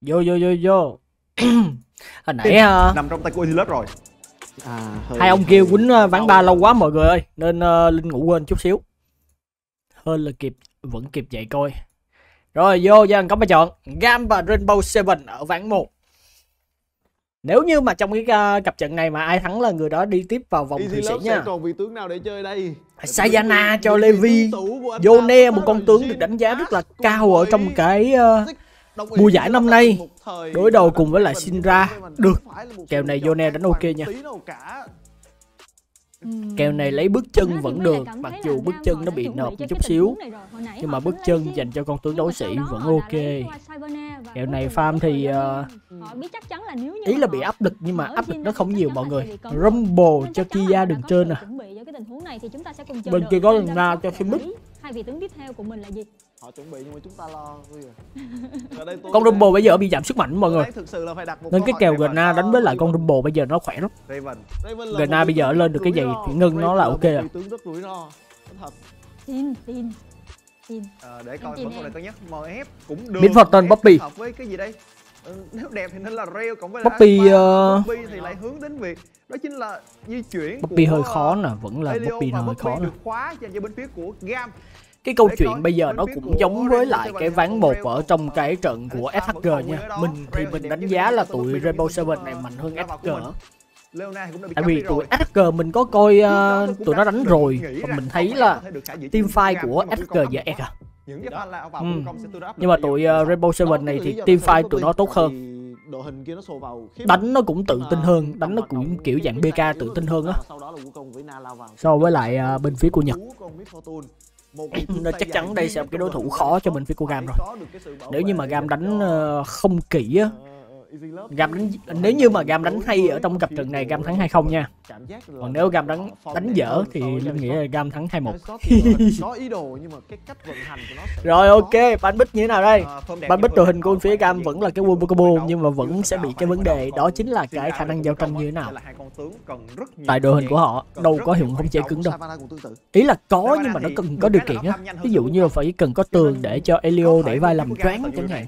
Vô. Hồi nãy nằm trong tay của Elite rồi. Hai ông kia quýnh ván ba lâu quá mọi người ơi, nên Linh ngủ quên chút xíu. Hơn là kịp, vẫn kịp dậy coi. Rồi vô cho anh có bài chọn Gam và Rainbow 7 ở ván 1. Nếu như mà trong cái cặp trận này mà ai thắng là người đó đi tiếp vào vòng thủy sĩ nha. Còn vị tướng nào để chơi đây? Sayana cho Levi, Yone một con tướng được đánh giá rất là cao ở trong cái mùa giải năm nay. Đối đầu cùng với lại Shinra. Được, kèo này Yone đánh ok nha. Kèo này lấy bước chân vẫn được, mặc dù bước chân nó bị nộp một chút xíu, nhưng mà bước chân dành cho con tướng đấu sĩ vẫn ok. Kèo này farm thì ý là bị áp lực, nhưng mà áp lực nó không nhiều mọi người. Rumble cho Kia đường trên à, bên kia có đường ra cho Phimix. Hai vị tướng tiếp theo của mình là gì? Họ chuẩn bị nhưng mà chúng ta lo. Con Rumble bây giờ bị giảm sức mạnh mọi người. Nên cái kèo Gna đánh với lại con Rumble bây giờ nó khỏe lắm. Gna bây giờ lên được cái gì thì ngưng nó là ok rồi. Để coi con này tốt nhất, MF cũng được. Biến Fortune Poppy. Với cái gì đây? Nếu đẹp thì nên là Rail cộng với Poppy thì lại hướng đến việc đó chính là di chuyển. Poppy hơi khó nè, vẫn là Poppy hơi khó nè. Cái câu chuyện bây giờ nó cũng giống với lại cái ván 1 ở trong cái trận của SHG nha. Mình thì mình đánh giá là tụi Rainbow 7 này mạnh hơn SHG. Tại vì tụi SHG mình có coi tụi nó đánh rồi và mình thấy là team fight của SHG và EG. Nhưng mà tụi Rainbow 7 này thì team fight tụi nó tốt hơn. Đánh nó cũng tự tin hơn, đánh nó cũng kiểu dạng BK tự tin hơn á, so với lại bên phía của Nhật. Nên chắc chắn đây sẽ là cái đối thủ khó cho bên phía của Gam rồi. Nếu như mà Gam đánh không kỹ á, nếu như mà Gam đánh hay ở trong cặp trận này Gam thắng 2-0 nha. Còn nếu Gam đánh dở thì Linh nghĩ là Gam thắng 2-1. Rồi ok, ban bích như thế nào đây? Ban bích đội hình của phía Gam vẫn là cái Wombo Combo, nhưng mà vẫn sẽ bị cái vấn đề đó chính là cái khả năng giao tranh như thế nào. Tại đội hình của họ đâu có hiệu không chế cứng đâu. Ý là có nhưng mà nó cần có điều kiện á. Ví dụ như là phải cần có tường để cho Elio để vai làm choáng chẳng hạn.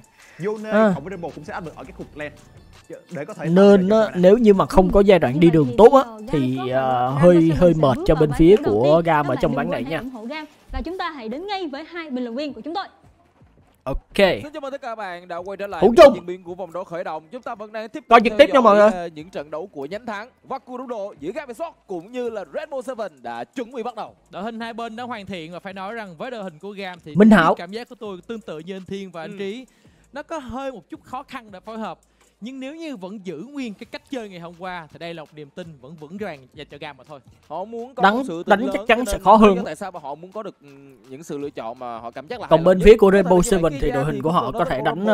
Nên nếu như mà không có giai đoạn đi đường tốt á, thì hơi mệt cho bên phía của Gam ở trong ván này nha. Và chúng ta hãy đến ngay với hai bình luận viên của chúng tôi. Ok. Xin chào mừng tất cả các bạn đã quay trở lại với diễn biến của vòng đấu khởi động. Chúng ta vẫn đang tiếp tục theo dõi những trận đấu của nhánh thắng Vakurudo giữa Gam cũng như là Rainbow 7 đã chuẩn bị bắt đầu. Đội hình hai bên đã hoàn thiện và phải nói rằng với đội hình của Gam thì Minh Hảo, cảm giác của tôi tương tự như anh Thiên và anh Trí. Nó có hơi một chút khó khăn để phối hợp, nhưng nếu như vẫn giữ nguyên cái cách chơi ngày hôm qua thì đây là một niềm tin vẫn vững vàng dành cho Gam mà thôi. Họ muốn có sự đánh chắc chắn sẽ khó hơn. Tại sao mà họ muốn có được những sự lựa chọn mà họ cảm giác là. Còn bên phía của Rainbow 7 thì đội hình của họ có thể đánh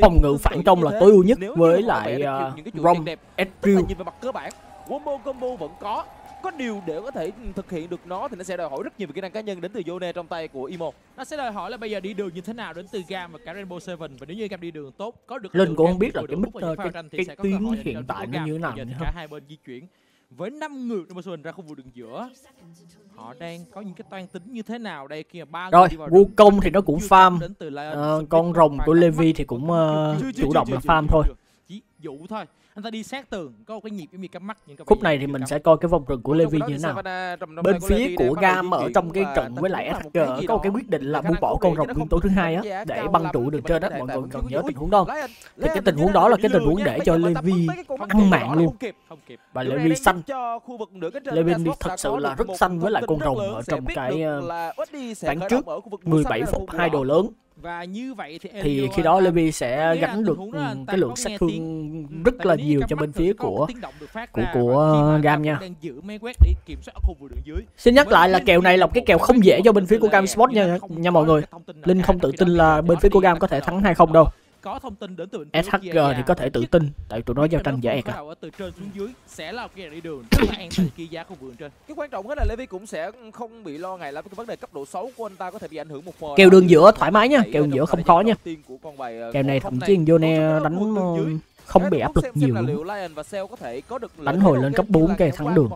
phòng ngự phản công là tối ưu nhất với lại Rom, Ezreal. Nhìn về mặt cơ bản, Wombo Combo vẫn có điều để có thể thực hiện được nó thì nó sẽ đòi hỏi rất nhiều về kỹ năng cá nhân đến từ Yone trong tay của Imo. Nó sẽ đòi hỏi là bây giờ đi đường như thế nào đến từ Gam và cả Rainbow 7, và nếu như Gam đi đường tốt có được Linh cũng không biết là cái mức cái tuyến hiện tại nó như thế nào. Cả hai bên di chuyển với 5 người Rainbow 7 ra khu vực đường giữa. Họ đang có những cái toan tính như thế nào đây kia ba. Rồi, Wukong thì nó cũng farm, con rồng của Levi thì cũng chủ động là farm thôi. Chỉ dụ thôi, anh ta đi sát tường có một cái nhịp với cắm mắt. Khúc này thì mình sẽ coi cái vòng rừng của Levi như thế nào. Bên phía của Gam ở trong cái trận với lại SHG có một cái quyết định là buông bỏ con rồng nguyên tố thứ hai á để băng trụ đường trên đó. Mọi người cần nhớ tình huống đó. Thì cái tình huống đó là cái tình huống để cho Levi ăn mạng luôn. Và Levi xanh, Levi thật sự là rất xanh với lại con rồng ở trong cái ván trước 17 phút 2 đồ lớn. Và như vậy thì khi đó Levi sẽ gánh được cái lượng sát thương rất là nhiều cho bên phía của Gam nha. Xin nhắc lại là kèo này là một cái kèo không dễ cho bên phía của Gam Sport nha mọi người. Linh không tự tin là bên phía của Gam có thể thắng 2-0 đâu. SHG thì có thể tự tin tại tụi nó giao tranh dễ cả. Từ trên xuống dưới sẽ là cái đi đường trên. Cái quan trọng là Levi cũng sẽ không bị lo ngại lắm cái vấn đề cấp độ xấu của anh ta có thể bị ảnh hưởng một phần. Kèo đường giữa thoải mái nha, kèo đường giữa không khó nha. Kèo này thậm chí Yone đánh không bị áp lực nhiều. Đánh hồi lên cấp 4 kèo thắng đường.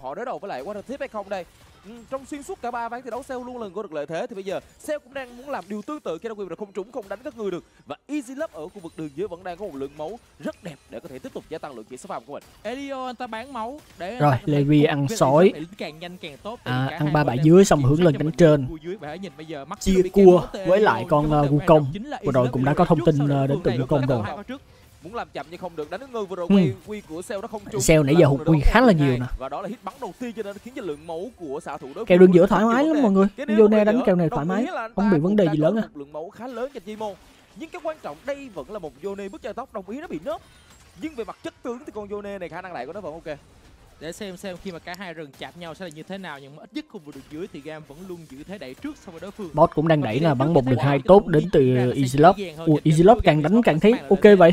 trong xuyên suốt cả ba ván thi đấu. Seo luôn lần có được lợi thế, thì bây giờ Seo cũng đang muốn làm điều tương tự. Cái đa quyền là không trúng, không đánh các người được. Và Easy Love ở khu vực đường dưới vẫn đang có một lượng máu rất đẹp để có thể tiếp tục gia tăng lượng chỉ số phạm của mình. Elio anh ta bán máu để rồi Levi ăn sói, càng nhanh càng tốt. Ăn 3 bãi dưới xong hướng lên cánh trên, chia cua với lại con Wukong. Vừa rồi cũng đã có thông tin đến từ Wukong rồi. Muốn làm chậm nhưng không được, đánh ngư vừa rồi quy của Seo nó không trúng. Seo nãy giờ hụt quy khá là nhiều nè. Và đó là hit bắn đầu tiên cho nên khiến cho lượng máu của xạ thủ đối. Kèo đường giữa thoải mái lắm mọi người. Yone đánh kèo này thoải mái, không bị vấn đề gì lớn. Lượng máu khá lớn cho Jimon. Nhưng cái quan trọng đây vẫn là một Yone bước chân tóc, đồng ý nó bị nớp. Nhưng về mặt chất tướng thì con Yone này khả năng lại của nó vẫn ok. Để xem khi mà cả hai rừng chạm nhau sẽ là như thế nào, nhưng mà ít nhất khu vực đường dưới thì Gam vẫn luôn giữ thế đẩy trước so với đối phương. Bot cũng đang đẩy là bắn một được hai tốt đến từ Easy Love. Easy Love càng đánh càng thấy ok vậy.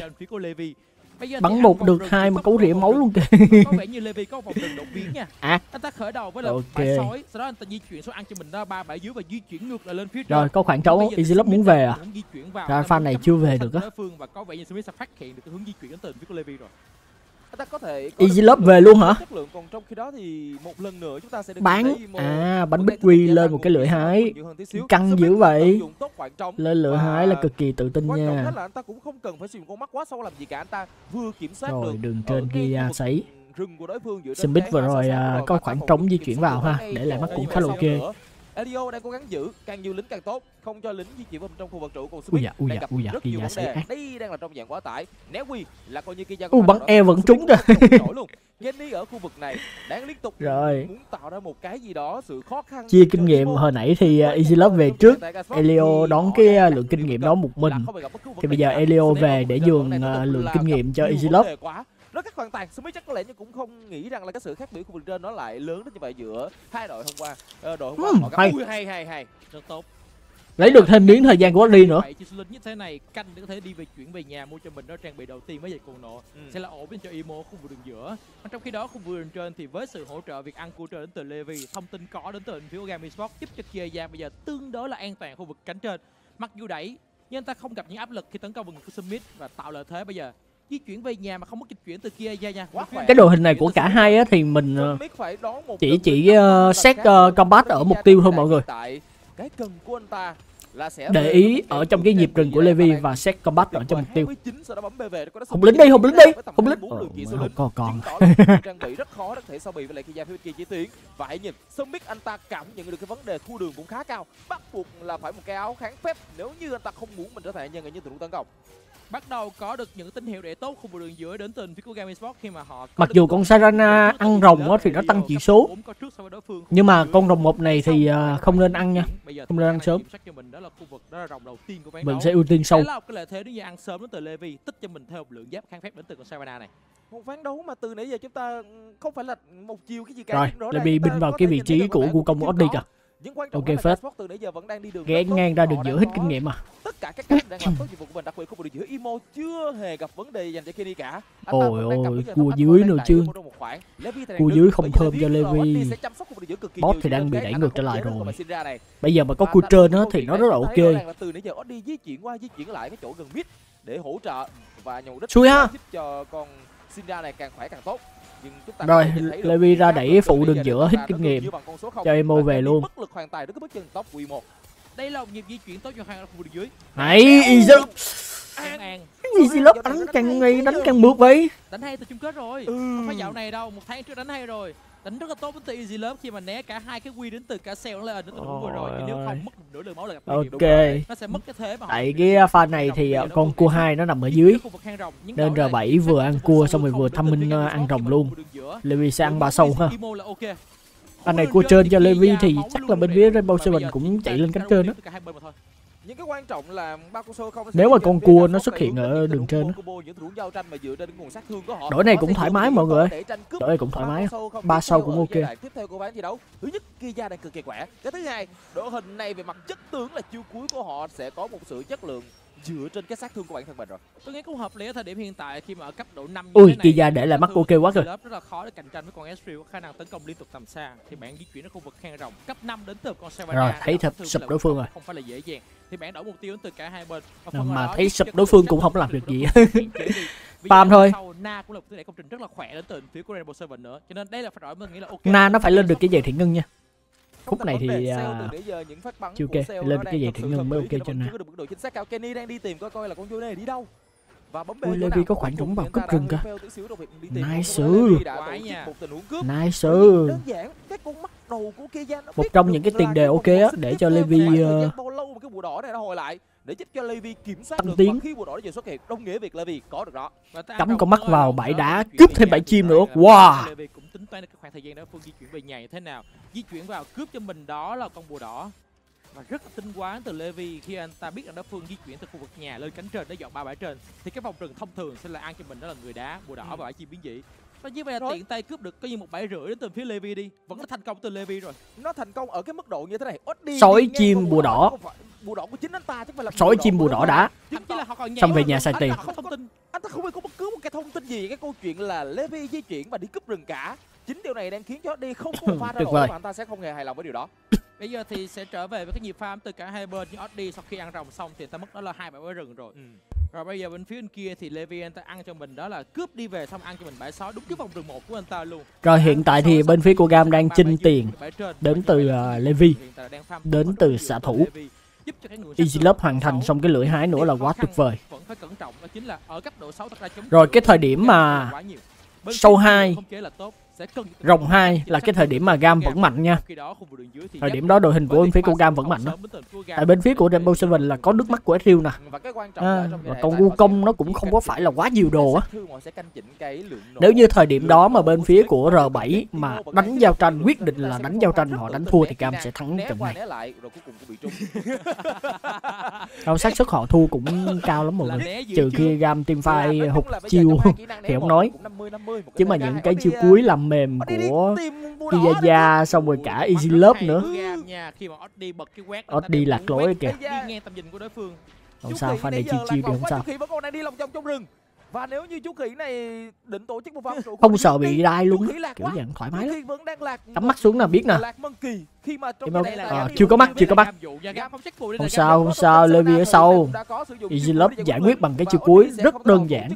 Bắn một được hai mà cấu rỉa máu luôn kìa. Có vẻ như Levi có vòng đường động biến nha. Anh ta khởi đầu với là bãi sói, sau đó anh ta di chuyển xuống ăn cho mình ra ba bãi dưới và di chuyển ngược lại lên phía trên. Rồi có khoảng trống, Easy Love muốn về à? Ra pha này chưa về được á. Và có vẻ như Smith sẽ phát hiện được cái hướng di chuyển đến từ phía của Levi rồi. Easy Love về luôn hả? Còn trong khi đó thì một lần nữa chúng ta sẽ bán bánh bích quy lên một cái lưỡi hái căng dữ vậy. Lên lưỡi hái là cực kỳ tự tin nha. Rồi đường trên kia sấy Smith vừa rồi có khoảng trống di chuyển vào ha, để lại mắt cũng khá là ok. Elio đang cố gắng giữ càng nhiều lính càng tốt, không cho lính di chuyển vào trong khu vực trụ. Còn Smith đang gặp rất nhiều vấn đề. Đây đang là trong dạng quá tải. Né quy là coi như kia bắn E vẫn trúng rồi. Genny ở khu vực này đang liên tục muốn tạo ra một cái gì đó sự khó khăn. Chia kinh nghiệm hồi nãy thì Easy Love về trước, Elio đón cái lượng kinh nghiệm đó một mình. Thì bây giờ Elio về để nhường lượng kinh nghiệm cho Easy Love. Nó các hoàn toàn Smith chắc có lẽ nhưng cũng không nghĩ rằng là cái sự khác biệt của mình trên nó lại lớn đến như vậy giữa hai đội hôm qua. Đội hôm qua họ gặp hay rất tốt. Lấy được thêm miếng thời gian của Odi nữa. Như thế này canh để có thể đi về chuyển về nhà mua cho mình đó trang bị đầu tiên mới về cuồng nộ. Sẽ là ổn cho Imo khu vực đường giữa. Còn trong khi đó khu vực đường trên thì với sự hỗ trợ việc ăn cua trời đến từ Levi, thông tin có đến từ phía Game Esports giúp cho Kia Giang bây giờ tương đối là an toàn khu vực cánh trên. Mặc dù đẩy nhưng anh ta không gặp những áp lực khi tấn công vào người của Smith và tạo lợi thế bây giờ. Di chuyển về nhà mà không có dịch chuyển từ kia ra nha. Cái đội hình này của cả hai á, thì mình chỉ xét combat ở mục tiêu thôi mọi người. Để ý ở trong cái nhịp rừng của Levi và xét combat ở trong mục tiêu. Không lính đi, không lính. Còn. Trang bị rất khó, thể sau bị với lại Kia phía kia chỉ tiến. Và hãy nhìn, Smith anh ta cảm nhận được cái vấn đề khu đường cũng khá cao, bắt buộc là phải một cái áo kháng phép nếu như anh ta không muốn mình trở thành nhân như tụi tấn công. Bắt đầu có được những tín hiệu để tốt khu vực đường giữa đến từ phía của Game Esports khi mà họ. Mặc dù con Sarana ăn rồng thì nó tăng chỉ số, nhưng mà con rồng một này thì không nên ăn nha, không nên ăn sớm. Mình sẽ ưu tiên sâu. Cái lợi thế như ăn sớm đến từ Levi tích cho mình theo lượng giáp kháng phép đến từ con Sarana này. Một ván đấu mà từ nãy giờ chúng ta không phải là một chiều cái gì cả. Rồi Levi binh vào cái vị trí của Wukong Oddy cả. Ok phết. Ghé ngang ra đường giữa hít kinh nghiệm à. Tất cả các cánh đang làm tốt nhiệm vụ của mình, đặc biệt khu vực đường giữa Imo chưa hề gặp vấn đề dành cho Kenny cả. Ôi cua dưới nữa chứ. Cua dưới không thơm cho Levi. Bot thì đang bị đẩy ngược trở lại rồi. Bây giờ mà có cua trên á thì nó rất là ok. Từ nãy giờ Oddy di chuyển qua di chuyển lại cái chỗ gần mid để hỗ trợ và nhổ đất giúp cho con Syndra này càng khỏe càng tốt. Rồi, Levi ra đẩy phụ đường giữa hít kinh nghiệm cho Emo về luôn. Đây là nhịp di chuyển tốt cho hàng khu vực dưới. Này, Easy Love đánh càng ngày đánh càng mượt vậy. Đánh hay từ chung kết rồi. Không phải dạo này đâu, một tháng trước đánh hay rồi. Đánh rất là tốt đến từ Easy Love khi mà né cả hai cái quy đến từ cả Seo lên đến từ vừa rồi. Nếu không mất nửa lượng máu là gặp nguy hiểm. Ok. Nó sẽ mất cái thế mà. Tại cái pha này thì con cua 2 nó nằm ở dưới. Nên R7 vừa ăn cua xong rồi vừa thăm minh ăn rồng luôn. Levi sẽ ăn ba sâu ha. Pha này cua trên cho Levi thì chắc là bên phía Rainbow Seven cũng chạy lên cánh trên đó. Nếu mà con cua nó xuất hiện ở đường trên đó. Đội này cũng thoải mái mọi người. Đội này cũng thoải mái. Ba sau cũng ok. Thứ nhất Kia đang cực kỳ khỏe. Cái thứ hai, đội hình này về mặt chất tướng là chiêu cuối của họ sẽ có một sự chất lượng dựa trên cái sát thương của bản thân mình rồi. Tôi nghĩ cũng hợp lý ở thời điểm hiện tại khi mà ở cấp độ 5 như thế này. Kia để lại mắc ok quá rồi. Rất là khó để cạnh tranh với con Ezreal có khả năng tấn công liên tục tầm xa thì bạn di chuyển ở khu vực hang rồng cấp 5 đến từ con Savannah. Rồi thấy thập sụp đối phương rồi. Không phải là dễ dàng. Thì bạn đổi mục tiêu đến từ cả hai bên. Mà thấy sụp đối phương cũng không làm được gì. Farm thôi. Na cũng là một thứ để công trình rất là khỏe đến từ phía của Rainbow Seven nữa. Cho nên đây là phải đổi mình nghĩ là ok. Na nó phải lên được cái dây thủy ngân nha. Phút này thì chưa kê lên cái gì thì ngưng mới ok cho nè. Kenny đang đi tìm coi là con Yone này đi đâu. Ui, Levi có khoảng trống vào cướp rừng cơ. Nice. Nice. Một trong những cái tiền đề ok á, để cho Levi tăng tiến. Cắm con mắt vào bãi đá, cướp thêm bãi chim nữa. Wow. Cướp cho mình đó là con bùa đỏ. Và rất là tinh quán từ Levi khi anh ta biết rằng đối phương di chuyển từ khu vực nhà lên cánh trên để dọn ba bãi trên thì cái vòng rừng thông thường sẽ là ăn cho mình đó là người đá, bùa đỏ và bãi chim biến dị. Và như vậy là tiện tay cướp được coi như 1,5 đến từ phía Levi đi. Vẫn là thành công từ Levi rồi. Nó thành công ở cái mức độ như thế này. Sói chim bùa đỏ. Bùa đỏ của chính anh ta chứ không phải là sói chim bùa đỏ đá. Xong về nhà xài tiền. Anh ta không hề có bất cứ một cái thông tin gì cái câu chuyện là Levi di chuyển và đi cướp rừng cả. Chính điều này đang khiến cho đi không có pha ra đội mà anh ta sẽ không hề hài lòng với điều đó. Bây giờ thì sẽ trở về với cái nhịp farm từ cả hai bên. Như Oddy sau khi ăn rồng xong thì ta mất đó là 2 bãi bãi rừng rồi. Rồi bây giờ bên phía bên kia thì Levi anh ta ăn cho mình đó là cướp đi về xong ăn cho mình bãi sói, đúng cái vòng rừng 1 của anh ta luôn. Rồi hiện tại thì bên phía của Gam đang chinh tiền đến từ Levi, đến từ xạ thủ. Easy Love hoàn thành xong cái lưỡi hái nữa là quá tuyệt vời. Rồi cái thời điểm mà sâu 2 rồng 2 là cái thời điểm mà Gam vẫn mạnh nha. Thời điểm đó đội hình của bên phía của Gam vẫn mạnh đó. Tại bên phía của Rainbow Seven là có nước mắt của Ezreal nè. Và con Wukong nó cũng không có phải là quá nhiều đồ á. Nếu như thời điểm đó mà bên phía của R7 mà đánh giao tranh, quyết định là đánh giao tranh, họ đánh thua thì Gam sẽ thắng trận này. Đâu xác suất họ thua cũng cao lắm mọi người. Trừ khi Gam team fight hụt chiêu thì không nói. Chứ mà những cái chiêu cuối làm mềm của Kizaza xong rồi cả Easy Love nữa. Oddy lạc lối kìa. Không sao, pha này chiêu chiêu kìa, không sao. Và nếu như chú khỉ này định tổ chức một pha không sợ bị đai luôn, kiểu dạng thoải mái lắm. Cắm mắt xuống là biết nè. Chưa có mắt. Không sao, Levi ở sau. Easy Love giải quyết bằng cái chiêu cuối rất đơn giản.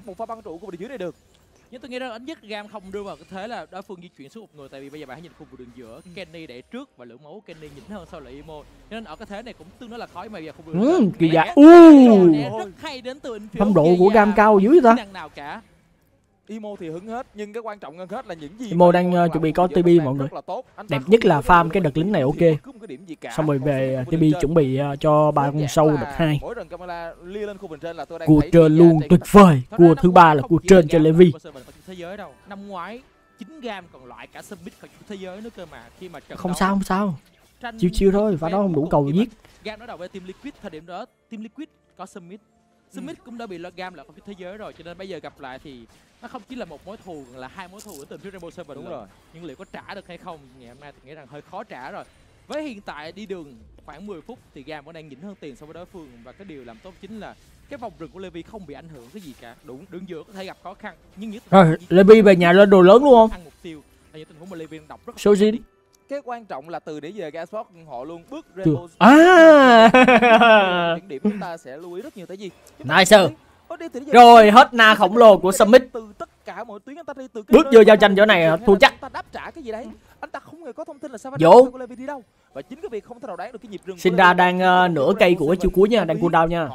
Nhưng tôi nghĩ rằng ít nhất Gam không đưa vào cái thế là đối phương di chuyển xuống một người, tại vì bây giờ bạn hãy nhìn khu vực đường giữa, Kenny để trước và lượng máu Kenny nhỉnh hơn sau là Imo, nên ở cái thế này cũng tương đối là khó mà giờ không được. Kì dạ. Rất hay đến từ phong độ của Gam cao dưới ta. Nào cả. Imo thì hứng hết, nhưng cái quan trọng hơn hết là những gì Imo đang chuẩn bị có TB mọi người. Đẹp nhất là farm cái đợt lính này ok. Xong rồi về TB chuẩn bị cho ba con sâu đợt 2. Cua trên luôn tuyệt vời. Cua thứ 3 là cua trên cho Levi. Năm ngoái 9 Gam còn loại cả Summit khỏi thế giới nữa cơ mà. Khi mà không sao. Chiêu thôi, và nó không đủ cầu giết. Gam nó đầu với team Liquid, thời điểm đó team Liquid có Summit. Smith cũng đã bị Gam lại khỏi thế giới rồi, cho nên bây giờ gặp lại thì nó không chỉ là một mối thù, là 2 mối thù ở từng phía Rainbow Seven đúng rồi. Nhưng liệu có trả được hay không, ngày hôm nay thì nghĩ rằng hơi khó trả rồi. Với hiện tại đi đường khoảng 10 phút thì Gam vẫn đang nhỉnh hơn tiền so với đối phương, và cái điều làm tốt chính là cái vòng rừng của Levi không bị ảnh hưởng cái gì cả. Đúng, đường giữa có thể gặp khó khăn, nhưng những rồi Levi về nhà lên đồ lớn luôn không? Ăn mục tiêu. Là những tình huống mà Levi đọc rất số gì? Cái quan trọng là từ để về Gasport họ luôn bước Rainbow. Những điểm chúng ta sẽ lưu ý rất nhiều tại vì nice. Rồi hết na khổng lồ của Summit. Bước vô giao tranh chỗ này thua chắc. Vô. Syndra đang nửa cây của chiều cuối nha, đang cooldown nha.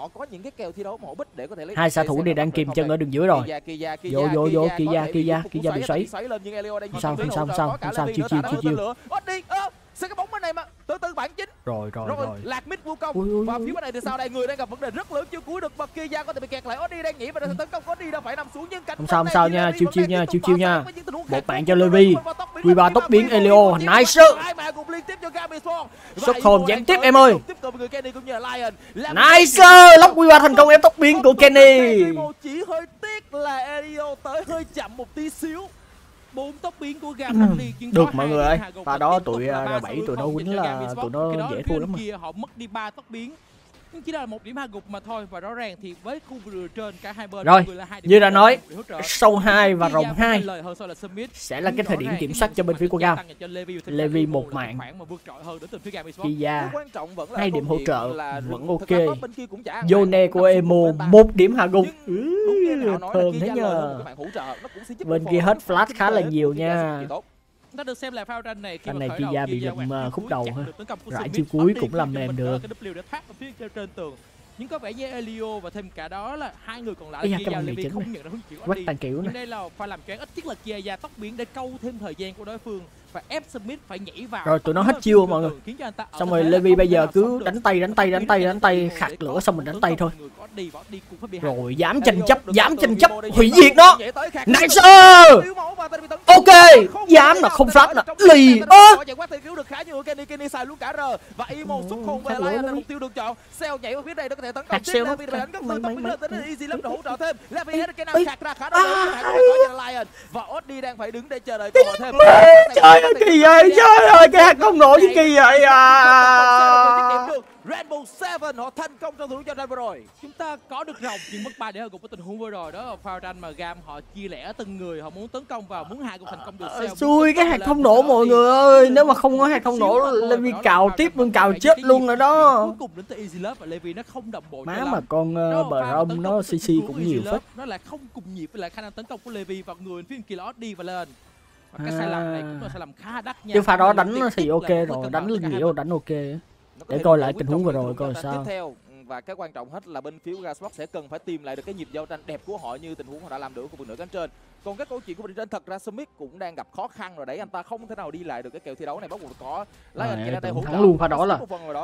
Hai xạ thủ này đang kìm chân ở đường giữa rồi. Vô Kizaza bị xoáy. Không sao, chiêu. Sẽ cái bóng bên này mà từ bản chính. Rồi. Lạc mid Wukong. Và phía bên này thì sau đây người đang gặp vấn đề rất lớn, chưa cuối được bật Kizaza có thể bị kẹt lại. Oddy đang nghĩ và đang tấn công Oddy đâu phải nằm xuống nhưng cánh. Không sao nha, chiêu nha. Một bạn cho Levi. Q3 tốc biến Elio, nice. Sốc hồn giảm tiếp em ơi. Nice, lock Q3 thành công em tốc biến của Kenny. Chỉ hơi tiếc là Elio tới hơi chậm một tí xíu. 4 tốc biến của Gam được mọi người ơi. Và đó tụi R7 tụi nó quýnh là tụi nó dễ thua lắm mà. Họ mất đi 3 tốc biến. Nhưng chỉ là một điểm hạ gục mà thôi, và rõ ràng thì với khu vực trên cả hai bên rồi, như đã nói, sâu 2 và rồng 2 sẽ là cái thời điểm kiểm soát cho bên phía của Gam. Levi 1 mạng. Kizaza 2 điểm hỗ trợ vẫn ok. Yone của Emo 1 điểm hạ gục. Thơm thế nhờ. Bên kia hết flash khá là nhiều nha. ta được xem là pha tranh này khi mà khởi đầu bị dầm khúc đầu ha. Rải chiêu cuối cũng làm mềm được. W để thoát ở phía trên tường. Nhưng có vẻ như Elio và thêm cả đó là hai người còn lại là Levi không nhận ra hướng chịu Oddi. Nhưng đây là pha làm choáng ít nhất là Chiesa tóc biến để câu thêm thời gian của đối phương và ép Smith phải nhảy vào. Rồi tụi nó hết chiêu mọi người. Xong rồi Levi bây giờ cứ đánh tay khạc lửa xong mình đánh tay thôi. Rồi dám tranh chấp hủy diệt nó. Nice. Ok, dám là không pháp nè. Lì ơ. Hạt siêu nó và Oddi đang phải đứng đây chờ đợi cầu thêm. Trời ơi kỳ vậy, trời ơi cái hạt công nổ chứ kỳ vậy à. Red Bull 7 họ thành công trong thủ trận vừa rồi. Chúng ta có được rồng nhưng mất 3 để hơn cùng với tình huống vừa rồi đó là pha tranh mà Gam họ chia lẻ từng người, họ muốn tấn công vào, muốn hạ cũng thành công được. Xui cái hạt không nổ mọi người ơi, nếu mà không có hạt không nổ Levi cào tiếp luôn, cào chết luôn rồi đó. Cuối cùng đến tới Easy Love và Levi nó không đồng bộ. Má mà con bờ rông nó CC cũng nhiều phết. Nó lại không cùng nhịp với lại khả năng tấn công của Levi và người phim kia là Oddi và lên. Và cái sai lầm này cũng là sai lầm khá đắt nha. Chứ pha đó đánh thì ok rồi, đánh lưng nghĩa đánh ok. Để coi lại tình huống vừa rồi coi sao. Và cái quan trọng hết là bên phía Gasbox sẽ cần phải tìm lại được cái nhịp giao tranh đẹp của họ như tình huống họ đã làm được ở khu vực nửa cánh trên. Còn cái câu chuyện của mình trên thật ra Smith cũng đang gặp khó khăn rồi đấy, anh ta không thể nào đi lại được cái kèo thi đấu này, bắt buộc có lấy anh ta thắng luôn pha đó là.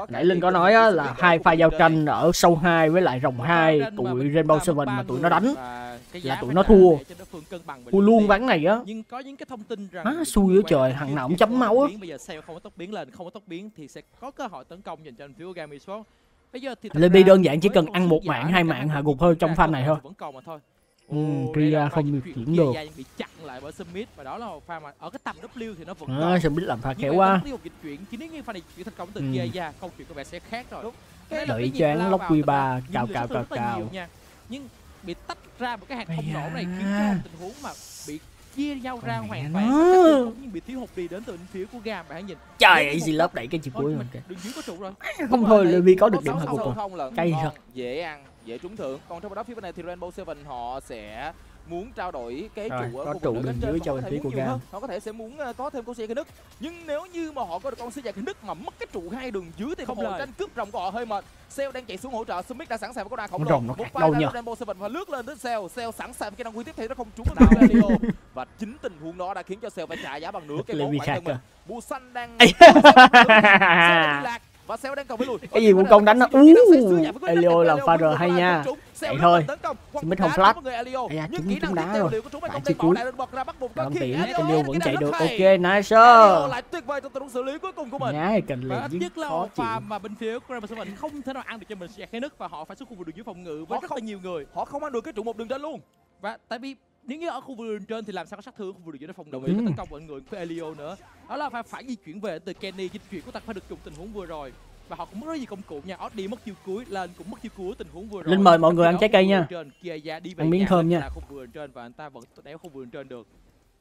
Nãy Linh có nói là hai pha giao tranh ở sâu 2 với lại rồng 2 tụi Rainbow Seven mà tụi nó đánh là tụi nó thua luôn ván này á. Nhưng có những cái thông tin rằng má xui quá trời, thằng nào cũng chấm máu á. Bây giờ xe không có tốc biến lên, không có tốc biến thì sẽ có cơ hội tấn công dành cho phía Gammy Sport. Levi đơn giản chỉ cần ăn một mạng, hai mạng hạ gục thôi trong pha này thôi. Ria không điều khiển được. Smith làm pha khéo quá. Đợi choáng lóc Q3 cào. Nhưng bị tách ra một cái hạt không nổ này khiến cho tình huống mà bị chia nhau ra hoàn toàn nhưng bị thiếu hụt đi đến từ bên phía của Gam. Bạn hãy nhìn trời Easy Love đẩy cái chìa cuối mình kìa, không thôi Levi có được điểm hạ gục rồi, cay thật, dễ ăn dễ trúng thưởng. Còn trong đó phía bên này thì Rainbow Seven họ sẽ muốn trao đổi cái trụ ở khu vực dưới cho bên phía của Gam, họ có thể sẽ muốn có thêm con xe cái nứt, nhưng nếu như mà họ có được con xe dài cái nứt mà mất cái trụ hai đường dưới thì không hội tranh cướp rồng của họ hơi mệt. Seo đang chạy xuống hỗ trợ, Smith đã sẵn sàng với con đà khổng lồ. Một pha ra Rainbow Seven và lướt lên đến Seo, Seo sẵn sàng với cái năng quy tiếp theo nó không trúng nào Leo và chính tình huống đó đã khiến cho Seo phải trả giá bằng nửa cái bóng phải chân mình. Busan đang và Seo đang cầu với lùi. Cái gì cũng công đánh nó. Elio làm pha rờ hay nha. Vậy thôi. Smith không flash. À, chúng đá rồi. Tại chiếc cuối. Làm biển, Elio vẫn chạy được. Ok, nice. Lại tuyệt vời trong tình huống xử lý cuối cùng của mình. Nhá, cần liền giết khó chịu. Mà bên phía của mình không thể nào ăn được cho mình cái nước và họ phải xuống khu vực đường dưới phòng ngự với rất là nhiều người. Họ không ăn được cái trụ một đường trên luôn. Và tại vì nếu như ở khu vực đường trên thì làm sao có sát thương khu vực đường dưới để phòng ngự và tấn công mọi người của Elio nữa. Đó là phải di chuyển về từ Kenny, di chuyển của ta phải được dùng tình huống vừa rồi. Và họ cũng mất rất nhiều công cụ nha, Oddi mất chiêu cuối, lên cũng mất chiêu cuối tình huống vừa rồi. Linh mời mọi người ăn trái cây nha. Ăn miếng thơm nha. Không vừa trên và anh ta vẫn đéo không vừa trên được.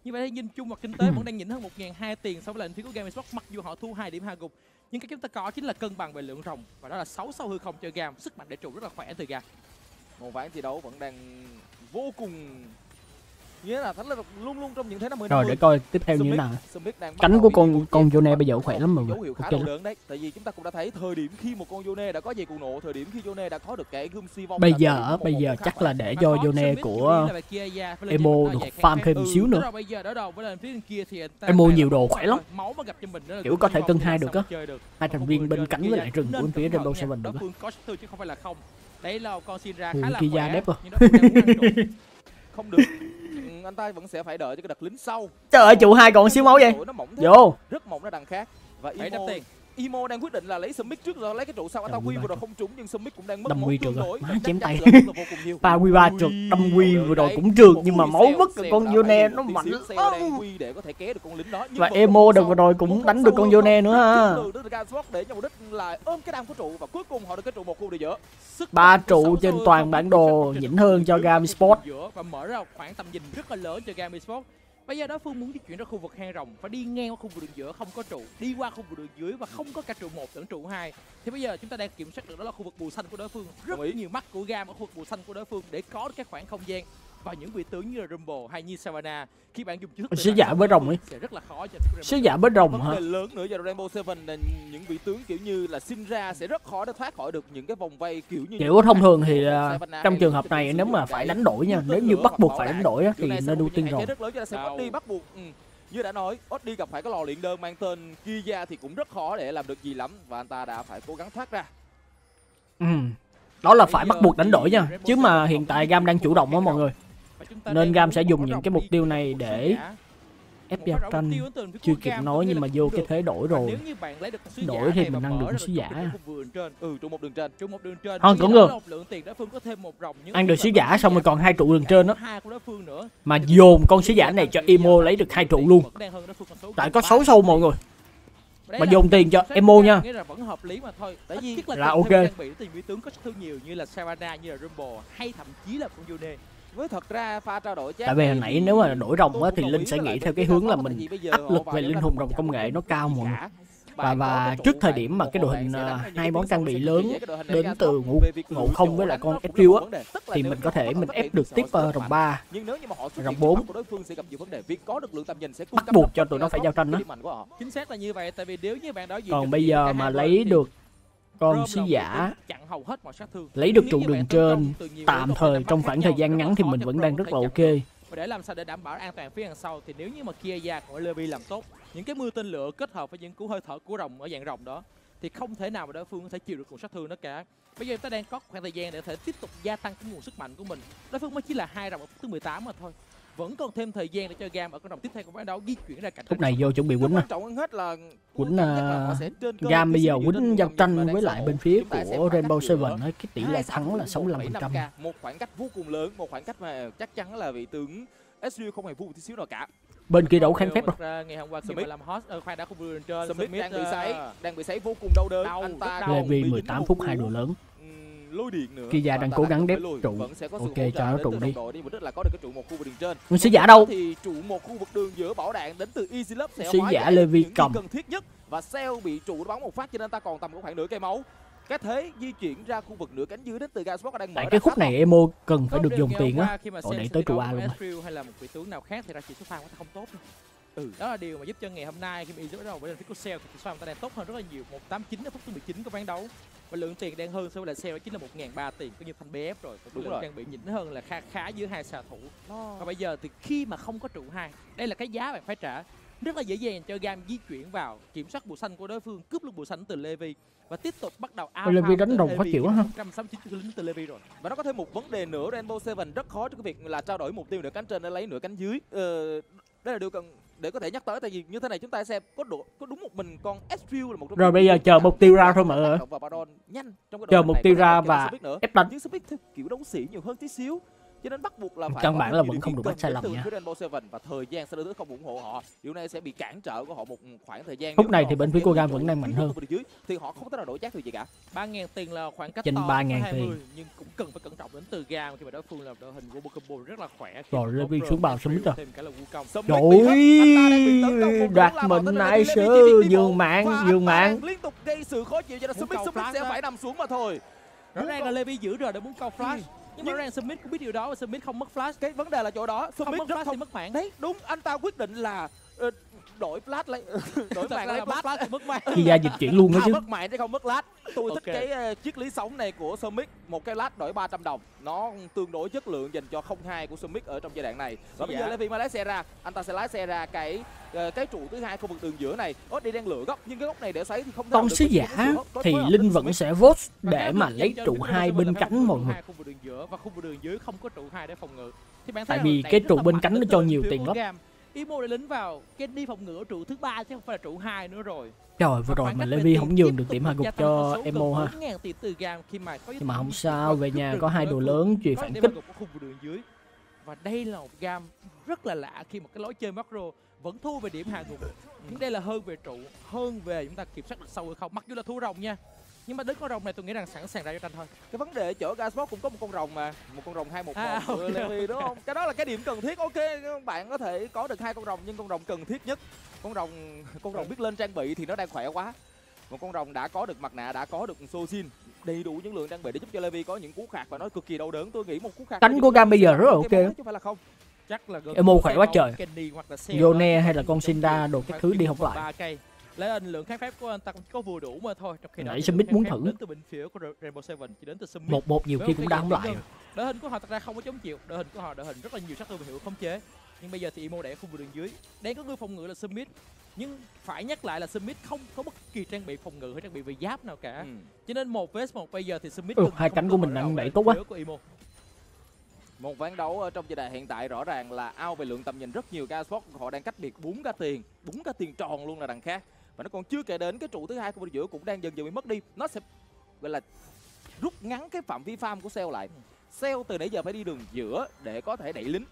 Như vậy thì nhìn chung mặt kinh tế vẫn đang nhỉnh hơn 1.200 tiền so với lệnh phía của Game Sport, mặc dù họ thu 2 điểm hạ gục. Nhưng cái chúng ta có chính là cân bằng về lượng rồng và đó là 6 sau hư không cho Gam, sức mạnh để trụ rất là khỏe từ Gam. Một ván thi đấu vẫn đang vô cùng, nghĩa là thắng luôn luôn trong những thế năm 10. Rồi để coi tiếp theo như thế nào. Cánh của con Yone bây giờ khỏe lắm mọi người. Ok lớn đấy. Tại vì chúng ta cũng đã thấy thời điểm khi một con Yone đã có về cuồng nộ, thời điểm khi Yone đã có được cái gươm si vong. Bây giờ chắc là để cho Yone của Emo được farm thêm một xíu nữa. Emo nhiều đồ khỏe lắm. Kiểu có thể cân hai được á. Hai thành viên bên cánh với lại rừng của phía Rainbow Seven được á. Đấy là con Shinra khá là khỏe. Không được. Anh ta vẫn sẽ phải đợi cho cái đợt lính sau. Trời ơi, trụ 2 còn siêu máu vậy. Vô. Rất mỏng nó đằng khác. Và Emo đang quyết định là lấy Smith trước rồi lấy cái trụ sau. Anh ta Quy vừa rồi không trúng nhưng Smith cũng đang mất máu trượt rồi. Má chém tay. Ba Q3 trượt, đâm Quy vừa rồi cũng trượt nhưng mà máu mất rồi, con Yone nó mạnh. Quy để có thể ké được con lính đó. Và Emo đợt vừa rồi cũng đánh được con Yone nữa ha. Để cho mục đích là ôm cái đam của trụ và cuối cùng họ được cái trụ một khu để giữa. 3 trụ trên toàn bản đồ nhỉnh hơn cho Gam Sport. Và mở ra khoảng tầm nhìn rất là lớn cho Gam Sport. Bây giờ đối phương muốn di chuyển ra khu vực hang rồng, phải đi ngang qua khu vực đường giữa không có trụ, đi qua khu vực đường dưới và không có cả trụ 1 lẫn trụ 2. Thì bây giờ chúng ta đang kiểm soát được đó là khu vực bù xanh của đối phương, rất nhiều mắt của Gam ở khu vực bù xanh của đối phương để có cái khoảng không gian và những vị tướng như là Rumble hay như Savannah khi bạn dùng chiếc sứ giả với rồng ấy sẽ rất là khó cho sứ giả với rồng hả? Lớn nữa cho Rainbow Seven là những vị tướng kiểu như là Syndra sẽ rất khó để thoát khỏi được những cái vòng vây kiểu như thông thường thì trong trường hợp này nếu mà phải đánh đổi nha, nếu như bắt buộc phải đánh đổi thì nên ưu tiên rồng. Như đã nói, Oddie gặp phải cái lò luyện đơn mang tên Kiya thì cũng rất khó để làm được gì lắm và anh ta đã phải cố gắng thoát ra. Đó là phải bắt buộc đánh đổi nha, chứ mà hiện tại Gam đang chủ động á mọi người. Nên Gam sẽ dùng những cái mục tiêu này để ép Gia Tranh. Chưa kịp nói nhưng mà vô cái thế đổi rồi. Đổi thì mình ăn được sứ giả. Hơn cũng được. Ăn được sứ giả xong rồi còn 2 trụ đường trên đó. Mà dồn con sứ giả này cho Emo lấy được 2 trụ luôn. Tại có 6 sâu mọi người. Mà dồn tiền cho Emo nha. Là ok. Với thật ra pha trao đổi tại vì hồi nãy nếu mà đổi rồng á thì Linh sẽ nghĩ theo cái hướng là mình áp lực về linh hồn rồng công nghệ nó cao mọi người. Và trước thời điểm mà cái đội hình hai món trang bị lớn đến từ Ngộ Không với lại con Ezreal á thì mình có thể mình ép được tiếp rồng 3, rồng 4. Bắt buộc cho tụi nó phải giao tranh đó. Còn bây giờ mà lấy được con sứ giả, lấy được trụ đường trên tạm thời trong khoảng thời gian ngắn thì mình vẫn đang rất là ok. Để làm sao để đảm bảo an toàn phía đằng sau thì nếu như mà Kiya của Levi làm tốt những cái mưa tên lửa kết hợp với những cú hơi thở của rồng ở dạng rồng đó thì không thể nào mà đối phương có thể chịu được cuộc sát thương nó cả. Bây giờ chúng ta đang có khoảng thời gian để thể tiếp tục gia tăng cái nguồn sức mạnh của mình. Đối phương mới chỉ là 2 rồng ở thứ 18 mà thôi. Vẫn còn thêm thời gian để cho Gam ở con rồng tiếp theo của bán đấu di chuyển ra cạnh. Lúc này vô chuẩn bị quýnh á. Quýnh Gam bây giờ quýnh giao tranh với lại bên phía của Rainbow Seven, cái tỷ lệ thắng là 65%. Một khoảng cách vô cùng lớn, một khoảng cách mà chắc chắn là vị tướng SU không hề vui tí xíu nào cả. Bên kia đấu kháng phép rồi. Ngày hôm qua Smith làm host khoai đã không vừa lên trên. Smith đang bị sấy vô cùng đau đớn. Anh ta vì 18 phút 2 đồ lớn. Kiya đang cố gắng đép trụ, ok cho nó trụ đi. Mình sẽ giả đâu? Sứ giả Levi cầm. Và Seo bị trụ bắn một phát cho nên ta còn tầm khoảng nửa cây máu. Cái thế di chuyển ra khu vực nửa cánh dưới đến từ Gasbox đang mở. Tại cái khúc này Emo cần phải được dùng tiền á. Còn đẩy tới trụ A luôn. Hay là một vị tướng nào khác thì ra chỉ số pha của ta không tốt. Đó là điều mà giúp cho ngày hôm nay khi mà Ezreal bắt đầu với lên phía của Seo thì chỉ số pha của ta đang tốt hơn rất là nhiều. 189 ở phút thứ 19 của ván đấu. Và lượng tiền đang hơn so với lại Seo chính là 1.300 tiền, coi như thành BF rồi. Đúng rồi, đang bị nhỉnh hơn là khá giữa hai xạ thủ. Và bây giờ thì khi mà không có trụ 2, đây là cái giá bạn phải trả. Rất là dễ dàng cho Gam di chuyển vào, kiểm soát bùa xanh của đối phương, cướp luôn bùa xanh từ Levi và tiếp tục bắt đầu ao. Levi đánh đồng khó chịu ha. 169 lính từ Levi rồi. Và nó có thêm một vấn đề nữa, Rainbow Seven rất khó trong cái việc là trao đổi mục tiêu nửa cánh trên để lấy nửa cánh dưới. Đây là điều cần để có thể nhắc tới, tại vì như thế này chúng ta xem có đúng một mình con Ezreal là một trong. Rồi bây giờ chờ mục tiêu ra thôi mọi người. Chờ mục tiêu ra và ép đánh. Kiểu đấu sĩ nhiều hơn tí xíu. Cho nên bắt buộc là phải căn bản là vẫn không đủ bắt sai lầm nha. Và thời gian sẽ không ủng hộ họ. Điều này sẽ bị cản trở của họ một khoảng thời gian. Lúc này thì bên phía của Gam vẫn đang mạnh hơn. Thì họ không thể nào đổi chắc được gì cả. 3.000 tiền là khoảng cách to. Trên 3.000 tiền. Nhưng cũng cần phải cẩn trọng đến từ Gam khi mà đối phương là đội hình của Combo rất là khỏe. Rồi Levi xuống bào xuống rồi. Đổi đoạt mình nãy sư dương mạng. Liên tục gây sự khó chịu cho nên Smith sẽ phải nằm xuống mà thôi. Rõ ràng là Levi giữ rồi để muốn cao flash. Nhưng rõ ràng Smith cũng biết điều đó và Smith không mất flash. Cái vấn đề là chỗ đó, Smith mất flash thì mất mạng. Đấy, đúng, anh ta quyết định là đổi flash lấy đổi mạng lấy flash thì mất mạng. Kiya dịch chuyển luôn đó chứ. Mất mạng chứ không mất lát. Tôi thích cái triết lý sống này của Smith, một cái lát đổi 300 đồng. Nó tương đối chất lượng dành cho 02 của Smith ở trong giai đoạn này. Và bây giờ Levi mà lái xe ra, anh ta sẽ lái xe ra cái trụ thứ hai khu vực đường giữa này. Oddie đang lựa góc nhưng cái góc này để xoáy thì không thể. Con sứ giả thì Linh vẫn sẽ vote để mà lấy trụ 2 bên cánh mọi người. Và khu vực đường dưới không có trụ 2 để phòng ngự. Tại vì cái trụ bên cánh nó cho nhiều tiền lắm. Emo đã lính vào cái đi phòng ngựa trụ thứ 3 chứ không phải là trụ 2 nữa rồi. Trời, vừa rồi mà Levi không nhường được điểm hạ gục cho Emo ha. Nhưng mà không sao, về nhà có 2 đồ lớn chuyền phản kích. Và đây là một Gam rất là lạ khi mà cái lối chơi macro vẫn thua về điểm hạ gục. Nhưng đây là hơn về trụ, hơn về chúng ta kiểm soát được sâu hay không. Mặc dù là thua rồng nha. Nhưng mà đến con rồng này tôi nghĩ rằng sẵn sàng ra cho tranh thôi. Cái vấn đề ở chỗ Gasbox cũng có một con rồng mà. Một con rồng 211 của Levi đúng không? Cái đó là cái điểm cần thiết. Ok, bạn có thể có được 2 con rồng nhưng con rồng cần thiết nhất. Con rồng biết lên trang bị thì nó đang khỏe quá. Một con rồng đã có được mặt nạ, đã có được Sojin. đầy đủ những lượng trang bị để giúp cho Levi có những cú khạc và nó cực kỳ đau đớn. Tôi nghĩ một cú khạc cánh của Gam bây giờ rất là ok. Emo khỏe quá trời. Yone hay là con Shinra đồ các thứ đi học lại. Lấy anh lượng kháng phép của anh ta cũng có vừa đủ mà thôi. Trong khi nãy Smith muốn thử đến từ bên phía của Rainbow Seven, chỉ đến từ Smith. 1-1 nhiều khi cũng đã không lại. Đội hình của họ thật ra không có chống chịu, đội hình của họ đội hình rất là nhiều sát thương và hiệu khống chế. Nhưng bây giờ thì Emo đẻ khu vực đường dưới, đang có người phòng ngự là Smith. Nhưng phải nhắc lại là Smith không có bất kỳ trang bị phòng ngự hay trang bị về giáp nào cả. Cho nên 1 vs 1 bây giờ thì Smith. Hai cánh của mình đang đẩy tốt quá. Một ván đấu ở trong giai đoạn hiện tại rõ ràng là ao về lượng tầm nhìn rất nhiều. Gazport họ đang cách biệt 4 cá tiền tròn luôn là đằng khác, và nó còn chưa kể đến cái trụ thứ hai của giữa cũng đang dần dần bị mất đi. Nó sẽ gọi là rút ngắn cái phạm vi farm của Seo lại. Seo từ nãy giờ phải đi đường giữa để có thể đẩy lính,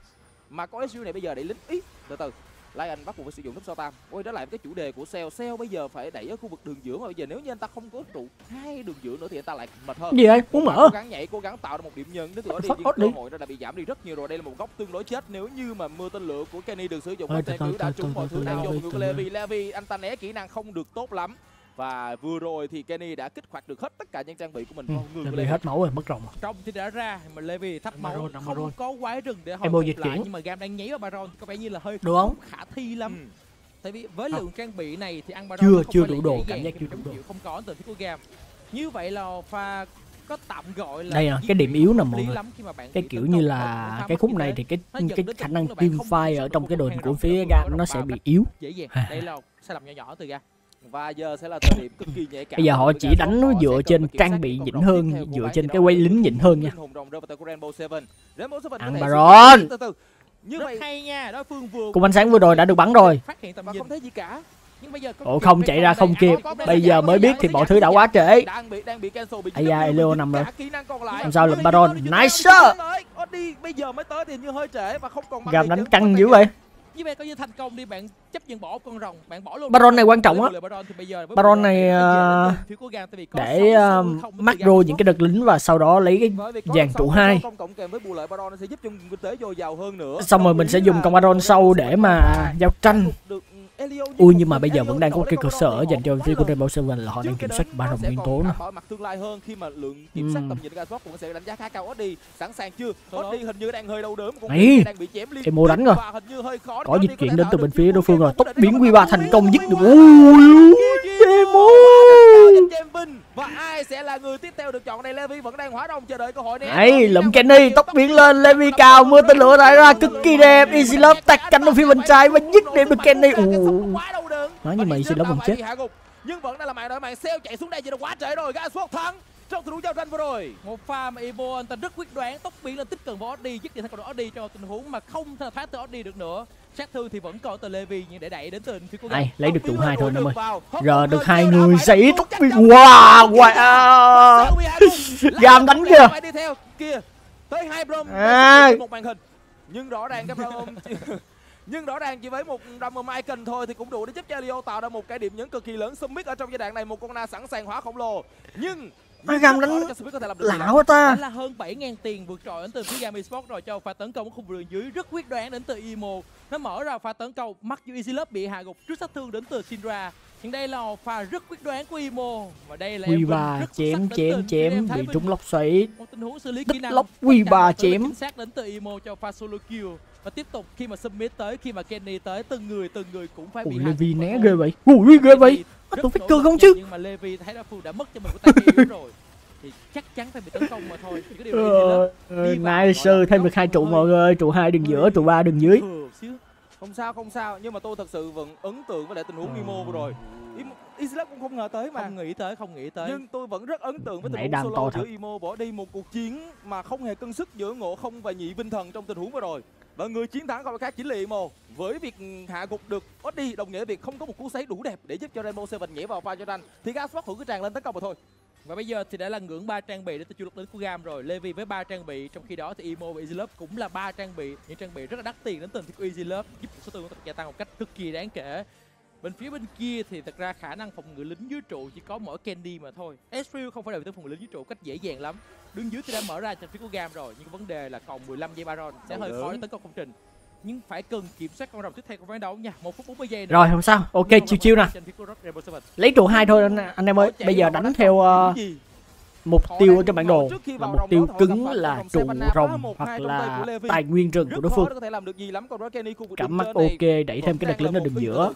mà có SU này bây giờ đẩy lính ít từ Lion bắt buộc phải sử dụng nút sao tam. Ôi, đó lại cái chủ đề của Seo. Seo bây giờ phải đẩy ở khu vực đường giữa, mà bây giờ nếu như anh ta không có trụ hai đường giữa nữa thì anh ta lại mệt hơn. Gì vậy? Muốn mở. Cố gắng nhảy, cố gắng tạo ra một điểm nhấn để tụi nó đi. Cơ hội đó đã bị giảm đi rất nhiều rồi. Đây là một góc tương đối chết nếu như mà mưa tên lửa của Kenny được sử dụng. Tên lửa đã trúng mọi thứ đang dùng của Levi. Levi anh ta né kỹ năng không được tốt lắm. Và vừa rồi thì Kenny đã kích hoạt được hết tất cả những trang bị của mình. Levi hết máu rồi, mất rồng. Trong thì đã ra, mà Levi thắp máu không có quái rừng để hồi phục lại, nhưng mà Gam đang nhảy vào Baron có vẻ như là hơi không khả thi lắm. Tại vì với lượng trang bị này thì ăn Baron chưa đủ đồ, cảm giác chưa đủ đồ. Không có từ phía của Gam. Như vậy là pha có tạm gọi là đây là cái điểm yếu nè mọi người. Cái kiểu như là cái khúc này thì cái khả năng team fight ở trong cái đội của phía Gam nó sẽ bị yếu. Đây là sai lầm nhỏ nhỏ từ Gam. Và giờ sẽ là thời điểm cực kỳ nhạy cảm. Bây giờ họ chỉ đánh nó dựa trên trang bị nhịn hơn, dựa trên cái quay lính nhịn hơn nha. Ăn Baron. Như vậy hay nha, đối phương vừa cùng ánh sáng vừa rồi đã được bắn rồi. Không thấy gì cả. Nhưng bây giờ ồ không chạy ra không kịp. Bây giờ mới biết thì mọi thứ đã quá trễ. Ây da, Eleo nằm rồi. Làm sao lượm Baron. Nice. Bây giờ mới tới thì như hơi trễ và không còn. Gam đánh căng dữ vậy. Như vậy coi như thành công đi, bạn chấp nhận bỏ con rồng, bạn bỏ luôn. Baron này quan trọng á. Baron này để macro những cái đợt lính và sau đó lấy cái dàn trụ 2. Xong rồi mình sẽ dùng con Baron sau để mà giao tranh. Ui, nhưng mà bây giờ vẫn đang có cái cơ sở dành cho riêng của Rainbow Seven là họ đang kiểm soát ba đồng nguyên tố nè. Emo đánh rồi. Có dịch chuyển đến từ bên phía đối phương rồi. Tốc biến Q3 thành công dứt được. Ui, Emo. Và ai sẽ là người tiếp theo được chọn đây? Levi vẫn đang hỏa đồng chờ đợi cơ hội này. Lụm Kenny tốc biến lên, Levi cao mưa tên lửa lại ra cực kỳ đẹp. Easy Love tạt cánh ở phía bên trái và dứt điểm được Kenny. Nói như mày xin lỗi, còn chết. Nhưng vẫn đang là mạng đổi mạng. Seo chạy xuống đây chỉ là quá trễ rồi. Gazport thắng trong trận đấu giao tranh vừa rồi. Một pha mà Evo anh ta rất quyết đoán, tốc biến lên tích cận vào Oddy, dứt điểm thành công Oddy trong tình huống mà không thể thoát từ Oddy được nữa. Sát thương thì vẫn còn từ Levi nhưng để đẩy đến từ phía của Gam. Này, lấy được trụ 2 thôi em ơi. Giờ được 2 người sĩ tốc biến. Wow, wow. Gam đánh kìa. Tới 2 brom một màn hình. Nhưng rõ ràng chỉ với một Rumble Icon thôi thì cũng đủ để giúp cho Leo tạo ra một cái điểm nhấn cực kỳ lớn. Smith ở trong giai đoạn này một con Na sẵn sàng hỏa khổng lồ. Nhưng Gam đánh lão ta. Đó là hơn 7.000 tiền vượt trội đến từ phía Gam Esports rồi cho pha tấn công ở khu vực đường dưới rất quyết đoán đến từ Emo. Nó mở ra pha tấn công, mặc dù Easy Love bị hạ gục trước sát thương đến từ Shinra. Nhưng đây là pha rất quyết đoán của Emo. Và đây là Q3 chém bị trúng lốc xoáy. Một tình huống xử lý kỹ năng. Lốc Q3 chém. Chính xác đến từ Emo cho pha solo kill. Và tiếp tục khi mà Smith tới, khi mà Kenny tới, từng người cũng phải bị. Ui, Levi né ghê vậy. Ui, ghê vậy. Tụi Faker không chứ. Nhưng mà Levi thấy đối phương đã mất cho mình của tay yếu rồi thì chắc chắn phải bị tấn công mà thôi. Nice, thêm được 2 trụ mọi người. Trụ 2 đường giữa, trụ 3 đường dưới. Không sao, nhưng mà tôi thật sự vẫn ấn tượng với lại tình huống Emo vừa rồi. Isla cũng không ngờ tới mà. Không nghĩ tới. Nhưng tôi vẫn rất ấn tượng với tình huống solo giữa Emo bỏ đi một cuộc chiến mà không hề cân sức giữa Ngộ Không và Nhị Vinh Thần trong tình huống vừa rồi. Và người chiến thắng không ai khác chính là Emo. Với việc hạ gục được Oddy đồng nghĩa với việc không có một cú sấy đủ đẹp để giúp cho Rainbow Seven nhảy vào pha cho tranh thì Gazport hưởng cái tràn lên tấn công mà thôi. Và bây giờ thì đã là ngưỡng 3 trang bị để tôi chủ lực đến của Gam rồi. Levi với 3 trang bị, trong khi đó thì Emo và Easy Love cũng là 3 trang bị, những trang bị rất là đắt tiền đến từ của Easy Love, giúp số lượng gia tăng một cách cực kỳ đáng kể. Bên kia thì thật ra khả năng phòng ngự lính dưới trụ chỉ có mỗi Kenny mà thôi. Ezreal không phải là đối phòng ngự lính dưới trụ cách dễ dàng lắm. Đứng dưới thì đã mở ra trên phía của Gam rồi, nhưng vấn đề là còn 15 giây Baron sẽ hơi khó để tấn công công trình. Nhưng phải cần kiểm soát con rồng tiếp theo của ván đấu nha. 1 phút 40 giây nữa. Rồi không sao. Ok, chiêu này. Lấy trụ 2 thôi anh em ơi. Bây giờ đánh theo Mục tiêu ở trên bản đồ là mục tiêu cứng là trụ rồng hoặc là tài nguyên rừng của đối phương. Cảm mắt ok, đẩy thêm cái đặc lính ở đường giữa.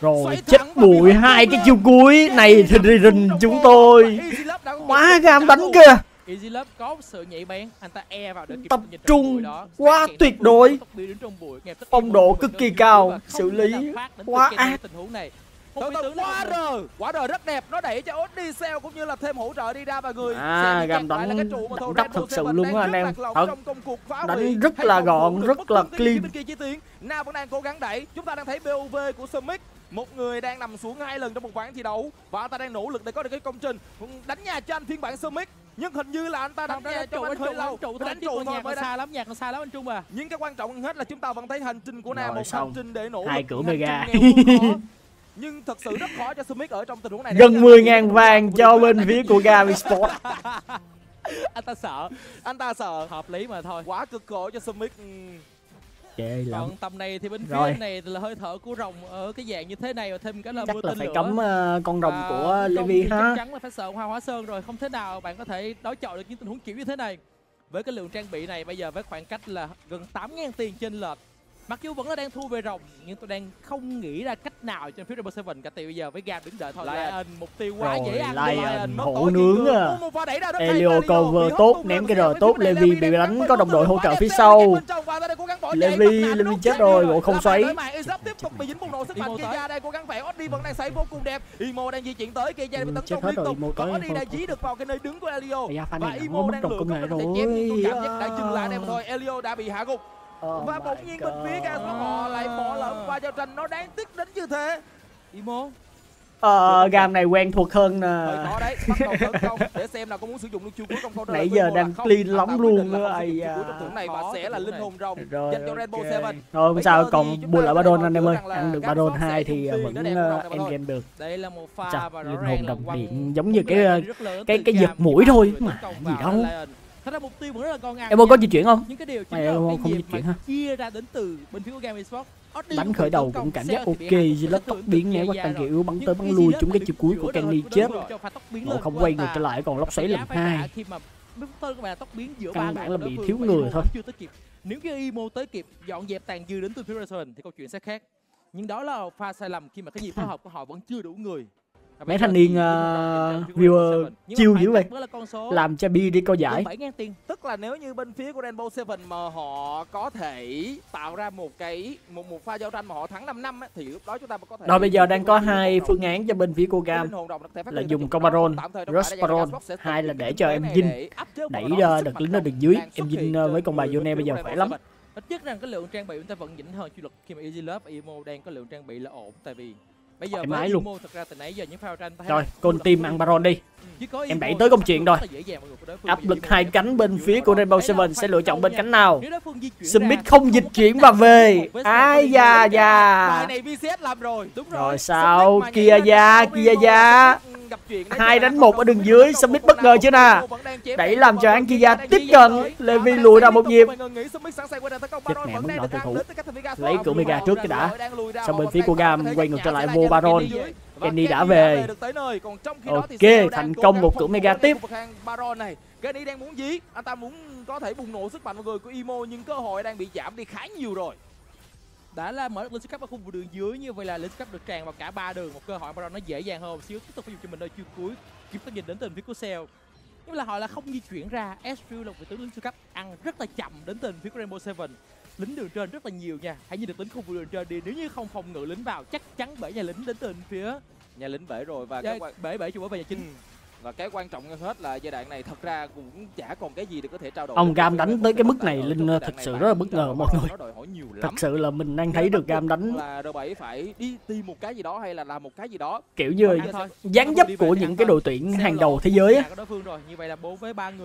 Rồi chết bụi hai cái chiêu cuối này thì rình chúng tôi. Quá gam đánh kìa. Tập trung quá tuyệt đối. Phong độ cực kỳ cao, xử lý quá ác. Quả đời rất đẹp, nó đẩy cho Odysseus cũng như là thêm hỗ trợ đi ra và người. Gam đánh đắp thực sự luôn á anh em. Đánh rất là gọn, rất là clean. Nào vẫn đang cố gắng đẩy, chúng ta đang thấy BOV của Summit. Một người đang nằm xuống 2 lần trong một ván thi đấu và anh ta đang nỗ lực để có được cái công trình đánh nhà cho anh phiên bản Summit. Nhưng hình như là anh ta đang đánh trụ hơi lâu, đánh trụ thôi mới xa lắm, nhạc còn xa lắm anh Trung à. Nhưng cái quan trọng hơn hết là chúng ta vẫn thấy hành trình của Nam, một hành trình để nổ 2 cửa mega. Nhưng thật sự rất khó cho Smith ở trong tình huống này. Gần 10.000 vàng cho bên phía của Gavi Sport. Anh ta sợ. Hợp lý mà thôi. Quá cực khổ cho Smith. Còn tầm này thì bên phía này là hơi thở của rồng ở cái dạng như thế này và thêm cái là chắc là phải nữa. Cấm con rồng của Levi ha. Chắc chắn là phải sợ Hoa Hóa Sơn rồi, không thế nào bạn có thể đối chọi được những tình huống kiểu như thế này. Với cái lượng trang bị này bây giờ với khoảng cách là gần 8.000 tiền trên lệch. Mặc dù vẫn là đang thua về rồng, nhưng tôi đang không nghĩ ra cách nào trên phía Double 7 cả. Từ bây giờ với Gam đứng đợi thôi. Lion mục tiêu quá dễ ăn. Lion hổ nướng à. Elio cover tốt, ném cái rờ tốt. Levi bị đánh, có đồng đội hỗ trợ phía sau. Levi chết rồi, bộ không xoáy. Chết hết rồi, Imo tới hay không? Dạ, fan này đã mất đồng công nghệ rồi. Elio đã bị hạ gục. Và bỗng nhiên bên phía Gam họ lại bỏ lỡ pha giao tranh, nó đáng tiếc đến như thế. Imo Gam này quen thuộc hơn nè. Để xem là có muốn sử dụng được chiêu cuối trong counter. Nãy giờ đang clean lắm luôn á. Ai da. Rồi không sao, còn buồn lại Baron anh em ơi. Ăn được Baron 2 thì vẫn endgame được. Đây là một pha và linh hồn đồng điện giống như cái giật mũi thôi mà gì đâu. Thật ra mục tiêu vẫn rất là con ngang. Emo có di chuyển không? Những cái điều mày Emo không di chuyển ha. Chia ra đến từ bên phía của Gam Esports. Đánh khởi đầu cũng cảm giác ok, Zilot tóc biến né qua tăng kiểu yếu, bắn tới bắn lui trúng cái chiều cuối của Kenny chết. Nó không quay người trở lại, còn lóc xoáy lần 2. Căn bản là bị thiếu người thôi. Nếu như Emo tới kịp dọn dẹp tàn dư đến từ phía Resident thì câu chuyện sẽ khác. Nhưng đó là pha sai lầm khi mà cái nhịp phối hợp của họ vẫn chưa đủ người. Mấy thanh niên viewer chiêu dữ vậy, làm cho Bi đi coi giải. Tức là nếu như bên phía của Rainbow 7 mà họ có thể tạo ra một pha giao tranh mà họ thắng 5-5 thì lúc đó chúng ta có thể. Rồi bây giờ đang có 2 phương án cho bên phía của Gam, là dùng Comaron, Rosparon, 2 là để cho em Vinh đẩy đợt lính ở đường dưới. Em Vinh với con bà Yone bây giờ khỏe lắm. Ít nhất rằng cái lượng trang bị chúng ta vẫn nhỉnh hơn kỷ luật khi mà Easy Love Emo đang có lượng trang bị là ổn, tại vì bây giờ mái luôn. Rồi, con team ăn Baron đi. Em đẩy tới công chuyện rồi. Áp lực 2 cánh bên phía của Rainbow 7 sẽ lựa chọn bên cánh nào. Smith không dịch chuyển và về. Ai da da. Rồi sao? Kia da, kia da. 2 đánh 1 ở đường dưới, Smith bất ngờ chứ nè. Đẩy làm cho anh Kia tiếp cận, Levi lùi ra một nhịp. Chết mẹ mất đội tuyển thủ. Lấy cửa mega trước cái đã. Xong bên phía của Gam quay ngược trở lại vô Baron. Kenny đã về. Ok, thành công một cửa mega tiếp. Kenny đang muốn dí, anh ta muốn có thể bùng nổ sức mạnh mọi người của Emo nhưng cơ hội đang bị giảm đi khá nhiều rồi. Đã là mở được lên sức cấp ở khu vực đường dưới, như vậy là lên sức cấp được tràn vào cả 3 đường, một cơ hội Baron nó dễ dàng hơn xíu. Tiếp tục phải dùng cho mình ở chiêu cuối, kiếm tới nhìn đến từ phía của Seo, nhưng là họ là không di chuyển ra. Ezreal là vị tướng lính siêu cấp ăn rất là chậm đến từ phía của Rainbow 7. Lính đường trên rất là nhiều nha, hãy nhìn được lính khu vực đường trên đi, nếu như không phòng ngự lính vào chắc chắn bể nhà lính đến từ phía nhà lính bể rồi và bể chủ bảo vệ nhà chính. Và cái quan trọng hơn hết là giai đoạn này thật ra cũng chả còn cái gì để có thể trao đổi. Ông Gam đánh tới cái mức này, Linh thật sự rất là bất ngờ mọi người. Thật sự là mình đang thấy được Gam đánh là R7 phải đi tìm một cái gì đó hay là làm một cái gì đó. Kiểu như dáng dấp của những cái đội tuyển hàng đầu thế giới á.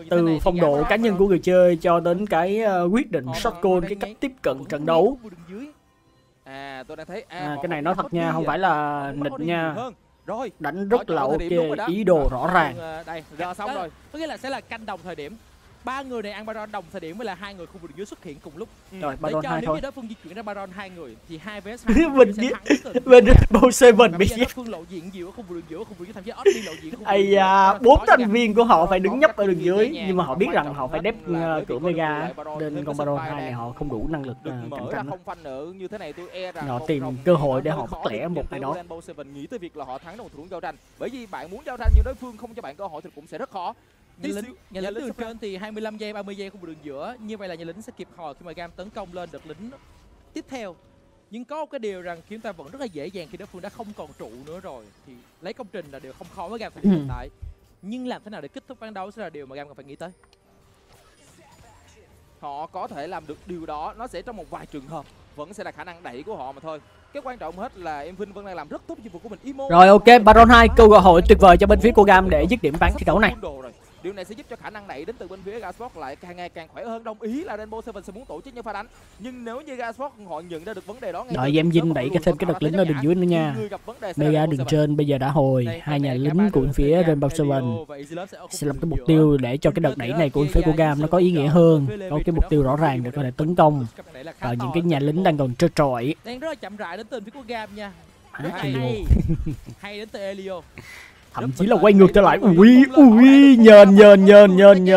Từ phong độ cá nhân của người chơi cho đến cái quyết định shot call, cái cách tiếp cận trận đấu. Tôi đang thấy cái này nói thật nha, không phải là nịch nha. Rồi, đánh rất là ok, ý đồ rõ ràng. Đây, giờ xong rồi. Có nghĩa là sẽ là canh đồng thời điểm. ba người này ăn Baron đồng thời điểm với là hai người khu vực dưới xuất hiện cùng lúc. Rồi Baron hai thôi. Nếu như đối phương di chuyển ra Baron hai người thì hai vs hai mình sẽ thắng. Mình Bow Seven bị giết. Phương lộ diện nhiều ở khu vực dưới, thậm chí Odin lộ diện. Ây da, 4 thành viên của họ phải đứng nhấp ở đường dưới nhưng mà họ biết rằng họ phải đép cửa Mega nên con Baron hai này họ không đủ năng lực cạnh tranh. Họ tìm cơ hội để họ bắt lẻ một ai đó. Bow Seven nghĩ tới việc là họ thắng đồng thủ giao tranh. Bởi vì bạn muốn giao tranh nhưng đối phương không cho bạn cơ hội thì cũng sẽ rất khó. Nhà lính từ trên thì 25 giây, 30 giây không một đường giữa. Như vậy là nhà lính sẽ kịp hồi khi mà Gam tấn công lên đợt lính tiếp theo. Nhưng có một cái điều rằng chúng ta vẫn rất là dễ dàng khi đối phương đã không còn trụ nữa rồi. Thì lấy công trình là điều không khó với Gam thời điểm hiện tại. Nhưng làm thế nào để kết thúc ván đấu sẽ là điều mà Gam cần phải nghĩ tới. Họ có thể làm được điều đó, nó sẽ trong một vài trường hợp vẫn sẽ là khả năng đẩy của họ mà thôi. Cái quan trọng hết là em Vinh vẫn đang làm rất tốt nhiệm vụ của mình. Imo. Rồi ok, Baron 2 cơ hội tuyệt vời cho bên phía của Gam để dứt điểm bán thi đấu này. Điều này sẽ giúp cho khả năng đẩy đến từ bên phía Gasport lại càng ngày càng khỏe hơn. Đồng ý là Rainbow Seven sẽ muốn tổ chức những pha đánh, nhưng nếu như Gasport họ nhận ra được vấn đề đó ngay. Đợi em Vinh đẩy thêm cái đợt lính ở đường dưới nữa nha. Mega đường trên bây giờ đã hồi. Hai nhà lính của phía Rainbow Seven sẽ làm cái mục tiêu để cho cái đợt đẩy này của phía của Gam nó có ý nghĩa hơn, có cái mục tiêu rõ ràng để có thể tấn công ở những cái nhà lính đang còn trơ trọi. Đang rất là chậm rãi đến từ phía của Gam nha. Hay đến từ Elio. Thậm chí là quay ngược trở lại. Ui nhờn.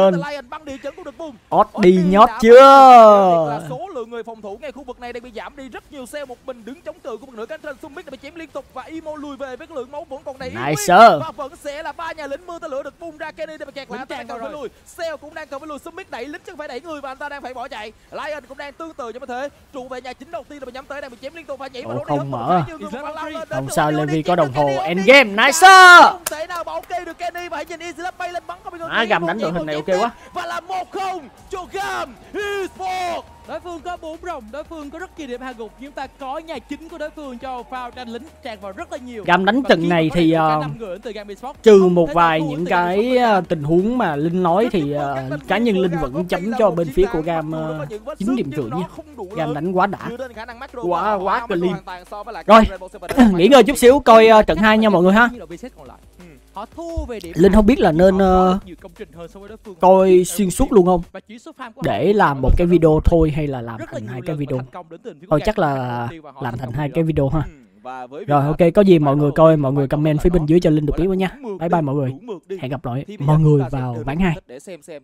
Ót đi nhót chưa. Số lượng người phòng thủ ngay khu vực này đang bị giảm đi rất nhiều. Xe một mình đứng chống cự của một nửa cánh trên. Summit đã bị chém liên tục và Imo lùi về với lượng máu vẫn còn đầy. Và vẫn sẽ là ba nhà lính mưa tên lửa được bung ra. Kenny đã bị kẹt lại, anh ta cần phải lùi. Xe cũng đang cần phải lùi. Summit đẩy lính chứ không phải đẩy người và anh ta đang phải bỏ chạy. Lion cũng đang tương tự như thế. Trụ về nhà chính đầu tiên là bị nhắm tới, đang bị chém liên tục và nhảy vào không mở. Không sao, Levi có đồng hồ end game. Nice. Thể nào bảo kê được Kenny và hãy nhìn Easy bay lên bắn có bị Gam đánh đội hình này ok quá. Và là 1-0 cho Gam Esports. Đối phương có 4 rồng, đối phương có rất nhiều điểm hạ gục, nhưng ta có nhà chính của đối phương cho foul tranh lính tràn vào rất là nhiều. Gam đánh trận này thì trừ một vài những cái tình huống mà Linh nói thì cá nhân Linh vẫn chấm cho bên phía của Gam 9 điểm rưỡi nha. Gam đánh quá đã, quá clean. Rồi nghỉ ngơi chút xíu coi trận 2 nha mọi người ha. Linh không biết là nên coi xuyên suốt luôn không, để làm một cái video thôi hay là làm thành hai cái video. Thôi chắc là làm thành hai cái video ha. Rồi ok, có gì mọi người coi, mọi người comment phía bên dưới cho Linh được biết với nha. Bye bye mọi người, hẹn gặp lại mọi người vào ván 2.